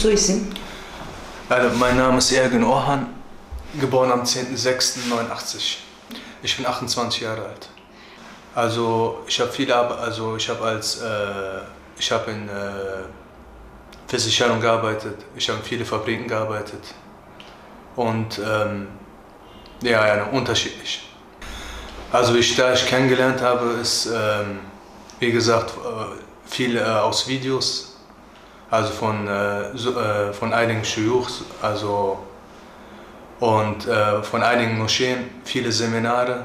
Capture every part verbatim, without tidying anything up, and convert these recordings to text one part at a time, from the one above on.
So ist es. Also mein Name ist Ergün Orhan, geboren am zehnten sechsten neunundachtzig. Ich bin achtundzwanzig Jahre alt. Also ich habe viel Arbeit, also ich habe als, äh, ich habe in äh, Versicherung gearbeitet, ich habe in viele Fabriken gearbeitet und ähm, ja, ja, unterschiedlich. Also wie ich Daesh kennengelernt habe, ist ähm, wie gesagt viel äh, aus Videos. Also von, äh, so, äh, von einigen Schujuchs, also und äh, von einigen Moscheen, viele Seminare,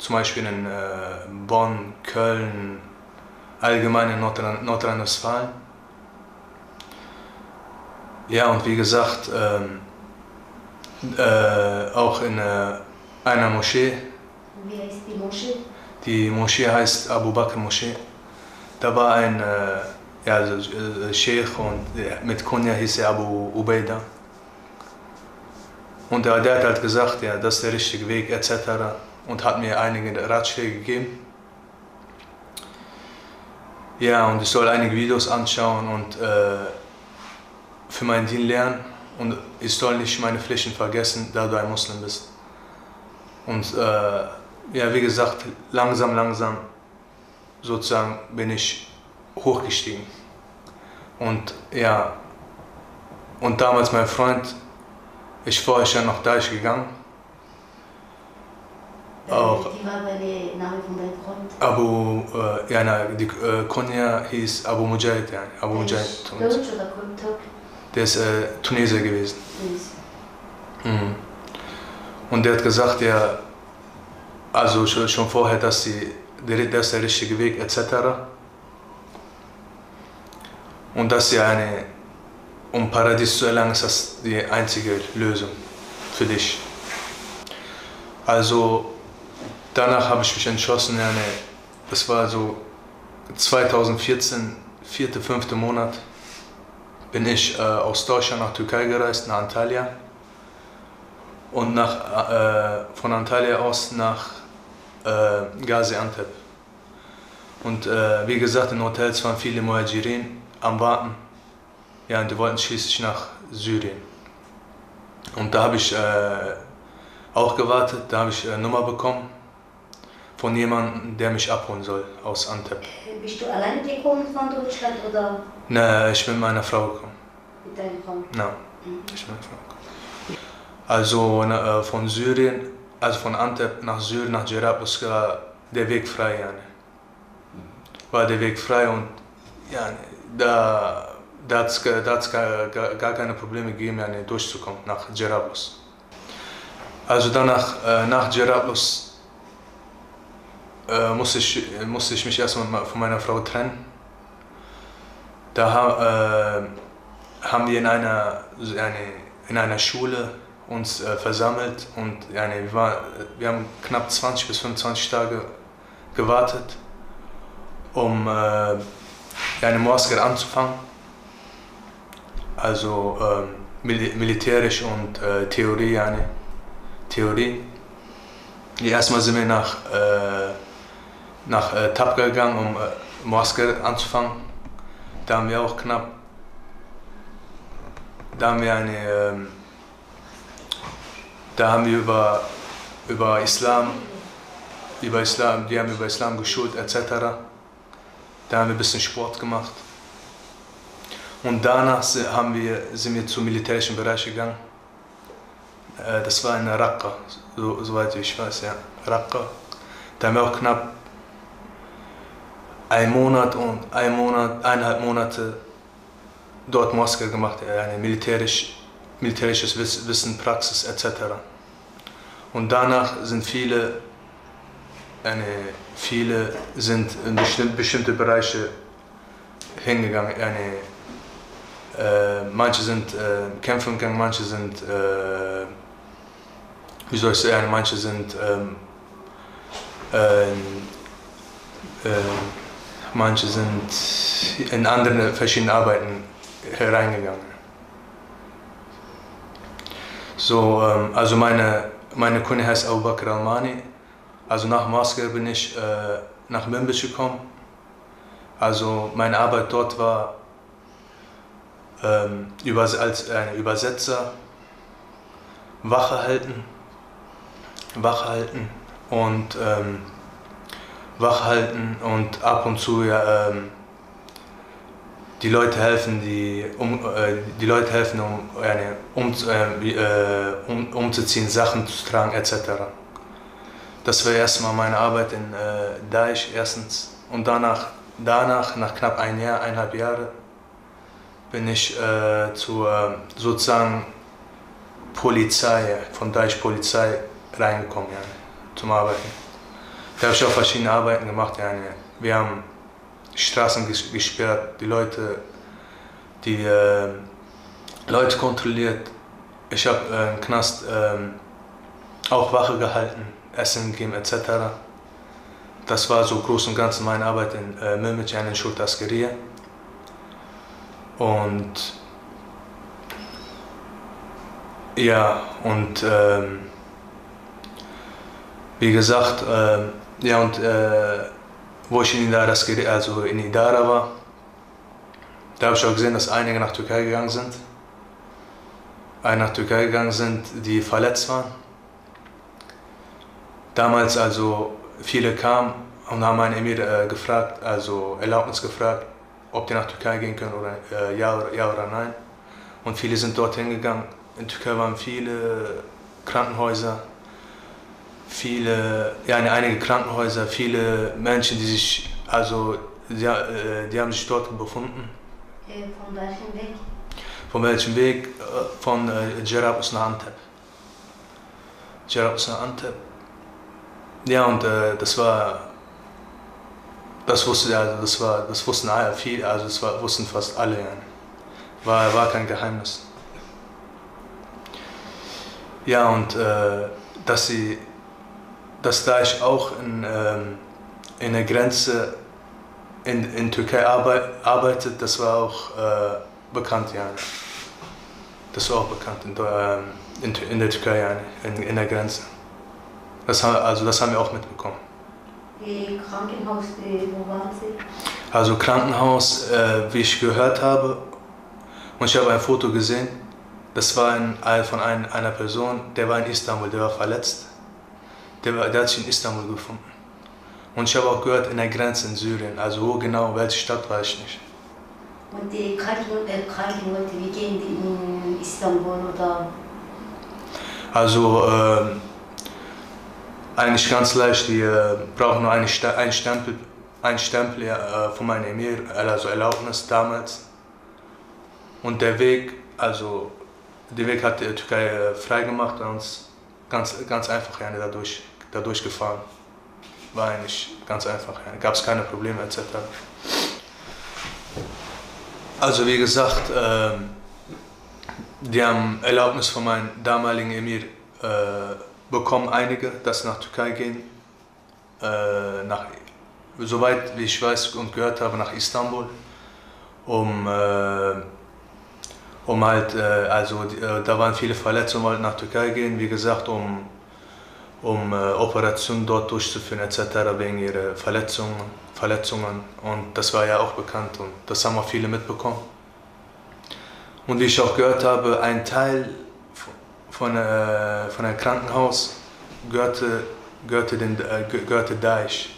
zum Beispiel in äh, Bonn, Köln, allgemein in Nordrhein- Nordrhein-Westfalen. Ja, und wie gesagt, ähm, äh, auch in äh, einer Moschee. Wie heißt die Moschee? Die Moschee heißt Abu Bakr Moschee. Da war ein... Äh, Ja, also äh, Sheikh und äh, mit Kunya hieß er Abu Ubaidah. Und der, der hat halt gesagt, ja, das ist der richtige Weg et cetera. Und hat mir einige Ratschläge gegeben. Ja, und ich soll einige Videos anschauen und äh, für meinen Dien lernen. Und ich soll nicht meine Pflichten vergessen, da du ein Muslim bist. Und äh, ja, wie gesagt, langsam, langsam sozusagen bin ich hochgestiegen. Und ja, und damals mein Freund, ich war ja nach Daesh gegangen. Auch die war bei der Name von deinem Freund? Abu, äh, ja, na, die äh, Konya hieß Abu Mujahid, ja, Abu Mujahid. Der ist Deutsch oder Kultur? Der ist äh, Tunesier gewesen. Mhm. Und der hat gesagt, ja, also schon vorher, dass sie, das ist der richtige Weg et cetera. Und das ist ja eine, um Paradies zu erlangen, ist das die einzige Lösung für dich. Also danach habe ich mich entschlossen, ja, nee, das war so zweitausendvierzehn, vierte, fünfte Monat, bin ich äh, aus Deutschland nach Türkei gereist, nach Antalya. Und nach, äh, von Antalya aus nach äh, Gaziantep. Und äh, wie gesagt, in Hotels waren viele Muhajirin am Warten, ja, und die wollten schließlich nach Syrien. Und da habe ich äh, auch gewartet, da habe ich eine Nummer bekommen von jemandem, der mich abholen soll aus Antep. Bist du alleine gekommen von Deutschland oder? Nein, ich bin mit meiner Frau gekommen. Mit deiner Frau? Nein, mhm. Ich bin mit meiner Frau gekommen. Also na, von Syrien, also von Antep nach Syrien, nach Jarabulus war der Weg frei, ja. War der Weg frei und ja, Da, da hat es gar, gar, gar keine Probleme gegeben, ja, nicht durchzukommen nach Jarabulus. Also danach, äh, nach Jarabulus äh, musste, ich, musste ich mich erstmal von meiner Frau trennen. Da äh, haben wir in einer, eine, in einer Schule uns äh, versammelt und eine, wir, war, wir haben knapp zwanzig bis fünfundzwanzig Tage gewartet, um äh, eine Moschee anzufangen, also ähm, mil militärisch und äh, Theorie, eine Theorie. Ja, erstmal sind wir nach, äh, nach äh, Tabqa gegangen, um äh, Moschee anzufangen. Da haben wir auch knapp, da haben wir eine, äh, da haben wir über, über Islam, über Islam, die haben über Islam geschult et cetera. Da haben wir ein bisschen Sport gemacht. Und danach haben wir, sind wir zum militärischen Bereich gegangen. Das war in Raqqa, so, soweit ich weiß, ja. Raqqa. Da haben wir auch knapp einen Monat und einen Monat, eineinhalb Monate dort Moschee gemacht, eine militärisch, militärisches Wissen, Praxis et cetera. Und danach sind viele Eine, viele sind in bestimm, bestimmte Bereiche hingegangen. Eine, äh, manche sind äh, kämpfen gegangen, manche sind, äh, wie soll ich sagen, manche sind, ähm, äh, äh, manche sind in andere verschiedene Arbeiten hereingegangen. So, ähm, also meine meine Kunde heißt Abu Bakr Almani. Also nach Moskau bin ich äh, nach Manbij gekommen. Also meine Arbeit dort war ähm, als eine Übersetzer Wache halten, Wache halten und ähm, Wache halten und ab und zu ja, ähm, die Leute helfen, die, um, äh, die Leute helfen, um, äh, um, äh, um umzuziehen, Sachen zu tragen et cetera. Das war erstmal meine Arbeit in äh, Daesh erstens und danach, danach, nach knapp ein Jahr, eineinhalb Jahre, bin ich äh, zur sozusagen Polizei, von Daesh Polizei reingekommen, ja, zum Arbeiten. Da habe ich auch verschiedene Arbeiten gemacht, ja, wir haben Straßen gesperrt, die Leute, die äh, Leute kontrolliert. Ich habe äh, im Knast äh, auch Wache gehalten, Essen gegeben et cetera. Das war so groß und ganz meine Arbeit in äh, Manbij, in Shurta Askariya. Und ja, und äh, wie gesagt, äh, ja und äh, wo ich in Idara, also in Idara war, da habe ich auch gesehen, dass einige nach Türkei gegangen sind. Einige nach Türkei gegangen sind, die verletzt waren. Damals also viele kamen und haben meinen Emir äh, gefragt, also Erlaubnis gefragt, ob die nach Türkei gehen können oder äh, ja, oder, ja oder nein. Und viele sind dorthin gegangen. In Türkei waren viele Krankenhäuser. Viele, ja, einige Krankenhäuser, viele Menschen, die sich, also, die, die haben sich dort befunden. Von welchem Weg? Von welchem Weg? Von äh, Jarabulus nach Antep. Jarabulus nach Antep. Ja, und äh, das war, das wusste, also, das war, das wussten alle, viel, also, das war, wussten fast alle, ja. War, war kein Geheimnis. Ja, und äh, dass sie, dass Daesh auch in, ähm, in der Grenze in, in Türkei arbeit, arbeitet, das war auch äh, bekannt, ja. Das war auch bekannt in, äh, in, in der Türkei, ja, in, in der Grenze. Das haben, also das haben wir auch mitbekommen. Wie Krankenhaus, wo waren Sie? Also Krankenhaus, äh, wie ich gehört habe, und ich habe ein Foto gesehen, das war ein, von ein, einer Person, der war in Istanbul, der war verletzt. Der, der hat sich in Istanbul gefunden. Und ich habe auch gehört, in der Grenze in Syrien. Also wo genau, welche Stadt, weiß ich nicht. Und die Krankenhäuser, wie gehen die in Istanbul oder? Also äh, eigentlich ganz leicht, die äh, brauchen nur einen Stempel, einen Stempel äh, von meinem Emir, also Erlaubnis damals. Und der Weg, also der Weg hat die Türkei äh, freigemacht und uns Ganz, ganz einfach, ja, dadurch, dadurch gefahren. War eigentlich ganz einfach, ja. Gab es keine Probleme et cetera. Also wie gesagt, äh, die haben Erlaubnis von meinem damaligen Emir äh, bekommen, einige, dass sie nach Türkei gehen. Äh, nach, soweit wie ich weiß und gehört habe, nach Istanbul, um äh, Um halt, also da waren viele Verletzungen, wollten nach Türkei gehen, wie gesagt, um, um Operationen dort durchzuführen et cetera wegen ihrer Verletzungen, Verletzungen. Und das war ja auch bekannt und das haben auch viele mitbekommen. Und wie ich auch gehört habe, ein Teil von, von einem Krankenhaus gehörte, gehörte, den, gehörte Daesh.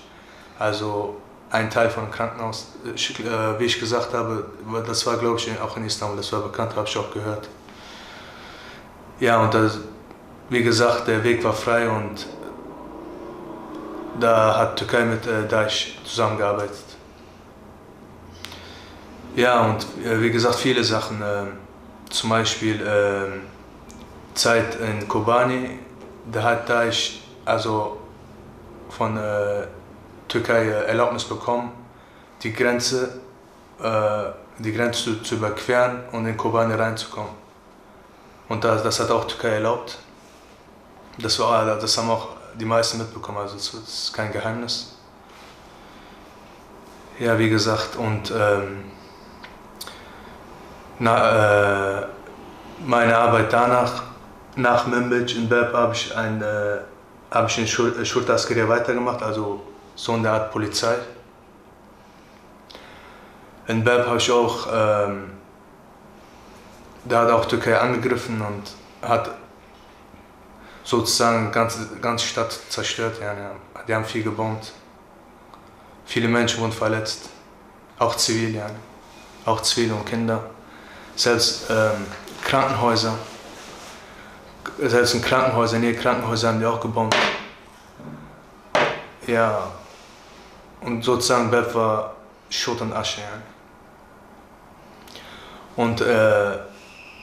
Also ein Teil von dem Krankenhaus, wie ich gesagt habe, das war, glaube ich, auch in Istanbul, das war bekannt, habe ich auch gehört. Ja, und das, wie gesagt, der Weg war frei und da hat Türkei mit Daesh zusammengearbeitet. Ja, und wie gesagt, viele Sachen, zum Beispiel Zeit in Kobani, da hat Daesh, also von Türkei Erlaubnis bekommen, die Grenze, äh, die Grenze zu, zu überqueren und in Kobani reinzukommen. Und das, das hat auch Türkei erlaubt. Das, war, das haben auch die meisten mitbekommen, also das ist kein Geheimnis. Ja, wie gesagt, und ähm, na, äh, meine Arbeit danach, nach Manbij in Bab, habe ich, äh, hab ich in Shurta Askariya weitergemacht, also so eine Art Polizei. In Bab habe ich auch ähm, der hat auch Türkei angegriffen und hat sozusagen die ganze, ganze Stadt zerstört. Ja, die haben viel gebombt. Viele Menschen wurden verletzt, auch Zivilien, ja, auch Zivile und Kinder. Selbst ähm, Krankenhäuser, selbst in Krankenhäusern, nee, Krankenhäuser haben die auch gebombt. Ja, und sozusagen Bab war Schutt und Asche. Ja. Und äh,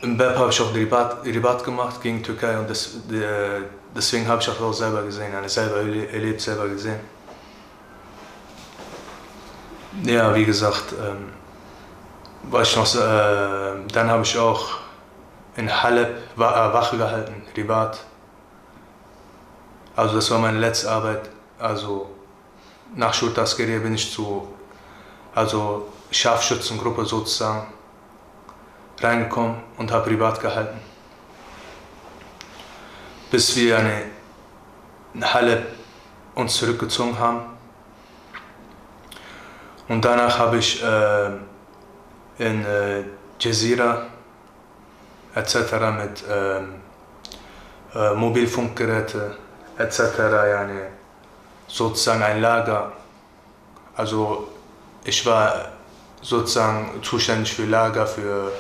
in Bab habe ich auch Ribat, Ribat gemacht gegen Türkei und das, äh, deswegen habe ich auch selber gesehen, ja, selber erlebt, selber gesehen. Ja, wie gesagt, ähm, war ich noch, äh, dann habe ich auch in Halep Wache gehalten, Ribat. Also das war meine letzte Arbeit. Also nach Shurta Askariya bin ich zu, also Scharfschützengruppe sozusagen, reingekommen und habe Ribat gehalten. Bis wir eine, in Halep uns zurückgezogen haben. Und danach habe ich äh, in äh, Jazeera et cetera mit äh, äh, Mobilfunkgeräte et cetera yani, sozusagen ein Lager. Also ich war sozusagen zuständig für Lager, für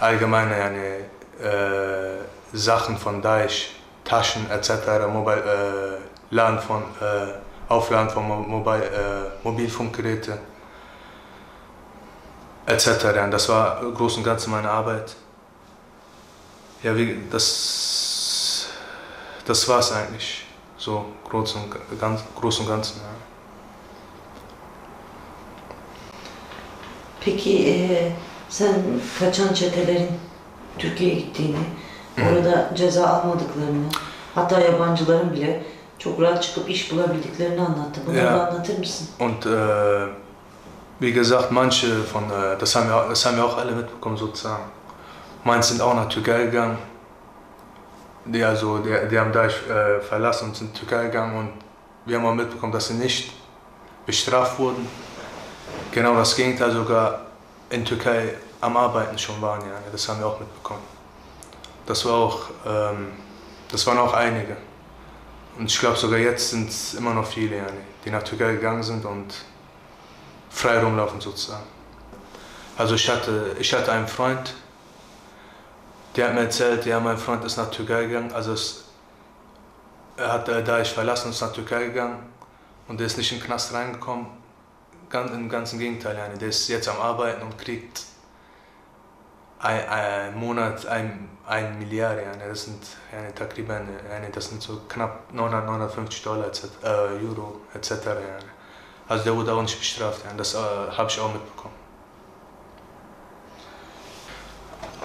allgemeine yani, äh, Sachen von Daesh, Taschen et cetera, Mobile, äh, Laden von, äh, Aufladen von Mo Mobile, äh, Mobilfunkgeräte. et cetera. Das war im Großen und Ganzen meine Arbeit. Ja, wie, das, das war es eigentlich, so groß und, ganz, groß und Ganzen. Ja. Peki, e, sen kaçan çetelerin Türkiye'ye gittiğini, orada ceza almadıklarını, hatta yabancıların bile çok rahat çıkıp iş bulabildiklerini anlattı. Bunu ja. anlatır mısın? Und, e, wie gesagt, manche von, das haben wir, das haben wir auch alle mitbekommen sozusagen. Manche sind auch nach Türkei gegangen. Die, also, die, die haben Daesh äh, verlassen und sind in die Türkei gegangen. Und wir haben auch mitbekommen, dass sie nicht bestraft wurden. Genau das Gegenteil, sogar in Türkei am Arbeiten schon waren. Ja, das haben wir auch mitbekommen. Das war auch, ähm, das waren auch einige. Und ich glaube, sogar jetzt sind es immer noch viele, ja, die nach Türkei gegangen sind und frei rumlaufen sozusagen. Also ich hatte, ich hatte einen Freund, der hat mir erzählt, ja, mein Freund ist nach Türkei gegangen, also es, er hat Daesh verlassen und ist nach Türkei gegangen und der ist nicht in den Knast reingekommen, ganz, im ganzen Gegenteil, ja, der ist jetzt am Arbeiten und kriegt ein, ein Monat ein, ein Milliarde, ja, das sind, ja, takriban, ja, das sind so knapp neunhundert, neunhundertfünfzig Dollar, äh, Euro et cetera. Ja. Also der wurde auch nicht bestraft, ja. Das äh, habe ich auch mitbekommen.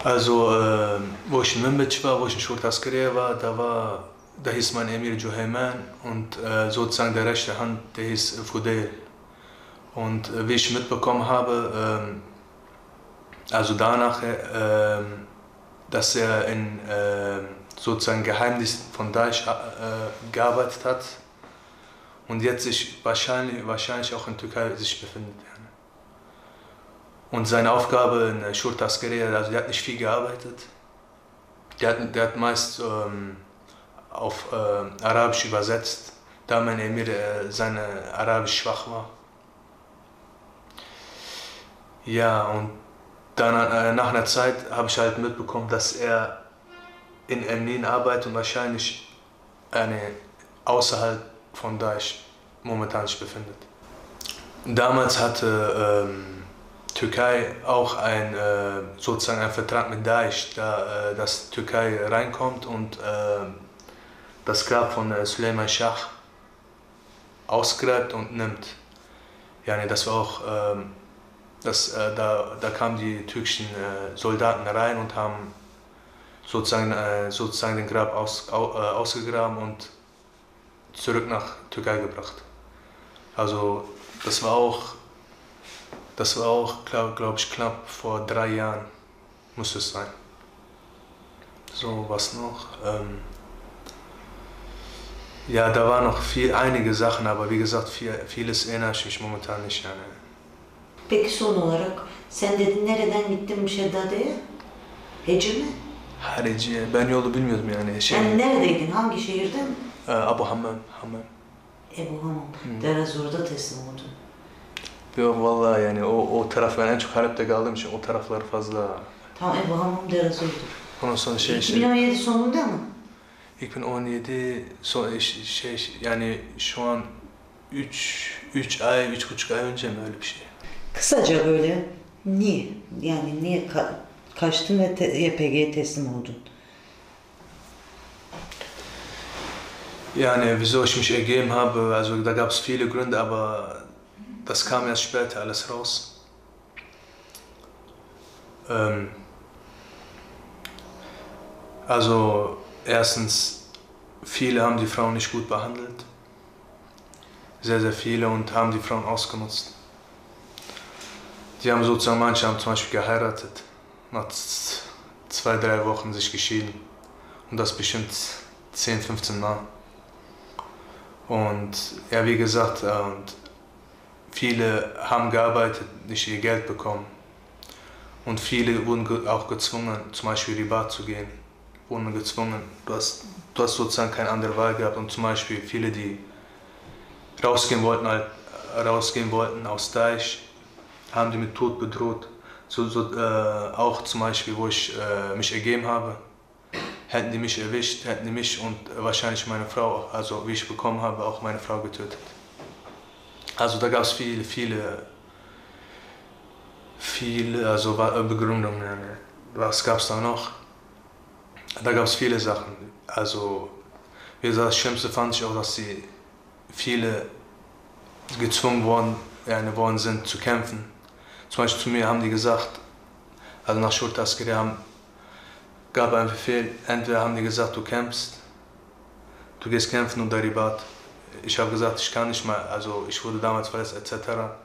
Also, äh, wo ich in Manbij war, wo ich in Shurta Askariya war, da war, da hieß mein Emir Joheiman und äh, sozusagen der rechte Hand, der hieß Fudel. Und äh, wie ich mitbekommen habe, äh, also danach, äh, dass er in äh, sozusagen Geheimdiensten von Daesh äh, gearbeitet hat, und jetzt sich wahrscheinlich, wahrscheinlich auch in Türkei sich befindet. Und seine Aufgabe in Shurta Askariya, also der hat nicht viel gearbeitet. Der hat, der hat meist ähm, auf äh, Arabisch übersetzt, da mein Emir äh, seine Arabisch schwach war. Ja, und dann äh, nach einer Zeit habe ich halt mitbekommen, dass er in Emnin arbeitet und wahrscheinlich eine außerhalb von Daesh momentan sich befindet. Damals hatte ähm, Türkei auch ein, äh, sozusagen einen Vertrag mit Daesh, da, äh, dass Türkei reinkommt und äh, das Grab von äh, Süleyman Shah ausgräbt und nimmt. Ja, nee, das war auch, äh, das, äh, da, da kamen die türkischen äh, Soldaten rein und haben sozusagen, äh, sozusagen den Grab aus, au, äh, ausgegraben und zurück nach Türkei gebracht. Also das war auch, das war auch, glaube glaub ich, knapp vor drei Jahren muss es sein. So, was noch? Ähm ja, da waren noch viel, einige Sachen, aber wie gesagt, viel, vieles erinnere ich mich momentan nicht. Yani. Peki son olarak, sen dedin nereden gittin Müşeddade'ye? Hece mi? Ha, Reciye. Ben yolu bilmiyordum yani. Şey... Yani neredeydin? Hangi şehirden? Ee, Abu Hammam. Hammam. Ebu Hamam. Hmm. Dere Zor'da teslim oldun. Yok valla yani o, o taraf, ben en çok Halep'te kaldığım için o taraflar fazla... Tamam, Ebu Hamam Dere Zor'dur. Ondan sonra şey... iki bin on yedi sonunda mı? iki bin on yedi son, şey yani şu an üç ay, üç buçuk ay önce mi öyle bir şey? Kısaca böyle niye? Yani niye ka kaçtın ve te Y P G'ye teslim oldun? Yani wieso ich mich ergeben habe, also da gab es viele Gründe, aber das kam erst später alles raus. Ähm, also erstens, viele haben die Frauen nicht gut behandelt, sehr, sehr viele, und haben die Frauen ausgenutzt. Die haben sozusagen, manche haben zum Beispiel geheiratet, nach zwei, drei Wochen sich geschieden, und das bestimmt zehn, fünfzehn Mal. Und ja, wie gesagt, und viele haben gearbeitet, nicht ihr Geld bekommen. Und viele wurden auch gezwungen, zum Beispiel in die Bar zu gehen. Wurden gezwungen. Du hast, du hast sozusagen keine andere Wahl gehabt. Und zum Beispiel viele, die rausgehen wollten, halt, rausgehen wollten aus Daesh, haben die mit Tod bedroht. So, so, äh, auch zum Beispiel, wo ich äh, mich ergeben habe. Hätten die mich erwischt, hätten die mich und wahrscheinlich meine Frau, also wie ich bekommen habe, auch meine Frau getötet. Also da gab es viele, viele, viele also Begründungen. Was gab es da noch? Da gab es viele Sachen. Also wie gesagt, das Schlimmste fand ich auch, dass sie viele gezwungen worden, ja, worden sind zu kämpfen. Zum Beispiel zu mir haben die gesagt, also nach Shurta Askariya haben, gab einen Befehl, entweder haben die gesagt, du kämpfst, du gehst kämpfen und Daribat. Ich habe gesagt, ich kann nicht mal, also ich wurde damals verletzt, et cetera.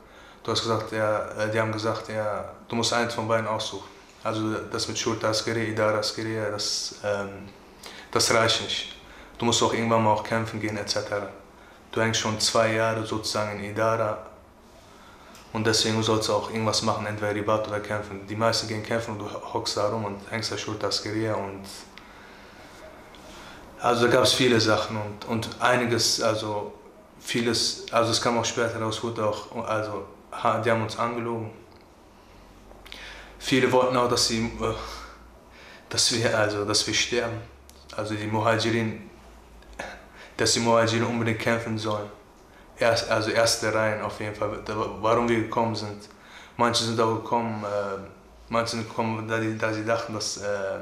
Du hast gesagt, ja, die haben gesagt, ja, du musst eins von beiden aussuchen. Also das mit Shurta Askariya, Idara Askariya, das, ähm, das reicht nicht. Du musst auch irgendwann mal auch kämpfen gehen, et cetera. Du hängst schon zwei Jahre sozusagen in Idara und deswegen sollst du auch irgendwas machen, entweder Ribat oder kämpfen. Die meisten gehen kämpfen und du hockst da rum und hängst da Shurta Askariya und... Also da gab es viele Sachen und, und einiges, also vieles, also es kam auch später raus, wurde auch, also die haben uns angelogen. Viele wollten auch, dass, sie, dass, wir, also, dass wir sterben, also die Muhajirin, dass die Muhajirin unbedingt kämpfen sollen. Erst, also erste Reihen auf jeden Fall, da, warum wir gekommen sind. Manche sind auch gekommen, äh, manche sind gekommen, da, die, da sie dachten, dass äh,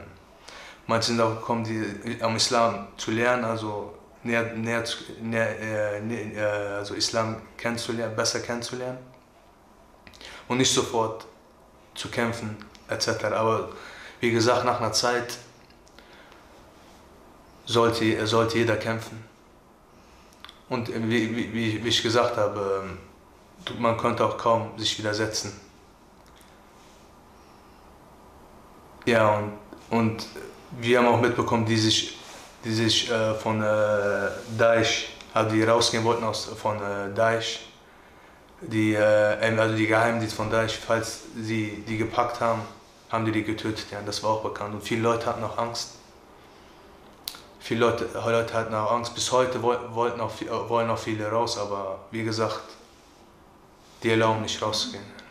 manche sind auch gekommen, die, am Islam zu lernen, also näher, näher, näher, äh, näher, also Islam kennenzulernen, besser kennenzulernen und nicht sofort zu kämpfen et cetera. Aber wie gesagt, nach einer Zeit sollte, sollte jeder kämpfen. Und wie, wie, wie ich gesagt habe, man konnte auch kaum sich widersetzen. Ja, und, und wir haben auch mitbekommen, die sich, die sich äh, von äh, Daesh, also die rausgehen wollten aus, von äh, Daesh, die, äh, also die Geheimdienst von Daesh, falls sie die gepackt haben, haben die die getötet. Ja, das war auch bekannt. Und viele Leute hatten auch Angst. Viele Leute, Leute hatten auch Angst. Bis heute wollten auch, wollen auch viele raus, aber wie gesagt, die erlauben nicht rauszugehen.